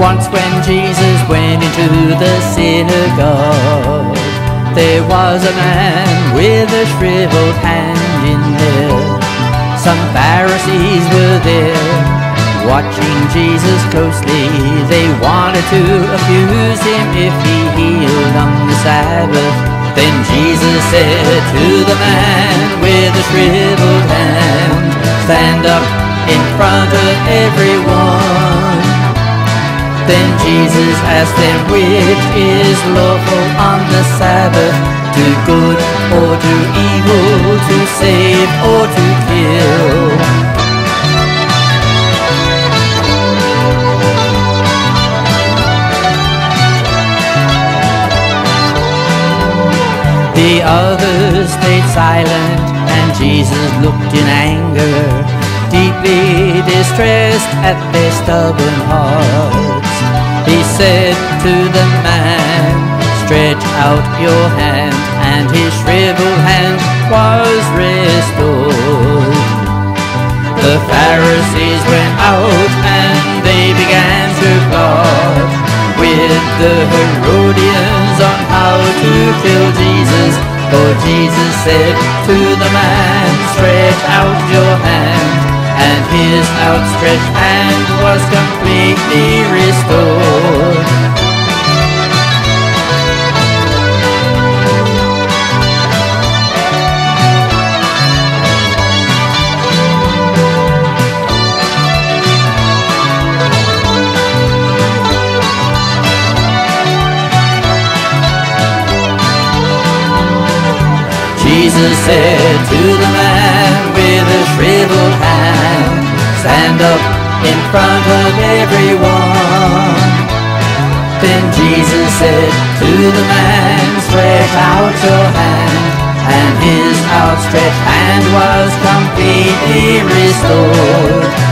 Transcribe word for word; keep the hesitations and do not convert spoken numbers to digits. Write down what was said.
Once when Jesus went into the synagogue, there was a man with a shriveled hand in there. Some Pharisees were there, watching Jesus closely. They wanted to accuse him if he healed on the Sabbath. Then Jesus said to the man with the shriveled hand, "Stand up in front of everyone." Then Jesus asked them, which is lawful on the Sabbath, to do good or to evil, to save or to kill? The others stayed silent, and Jesus looked in anger, deeply distressed at their stubborn hearts. He said to the man, "Stretch out your hand," and his shriveled hand was restored. The Pharisees went out and they began to plot with the Herodians on how to kill Jesus. For Jesus said to the man, "Stretch out your hand," and his outstretched hand was completely restored. Jesus said to the man with a shriveled hand, "Stand up in front of everyone." Then Jesus said to the man, "Stretch out your hand," and his outstretched hand was completely restored.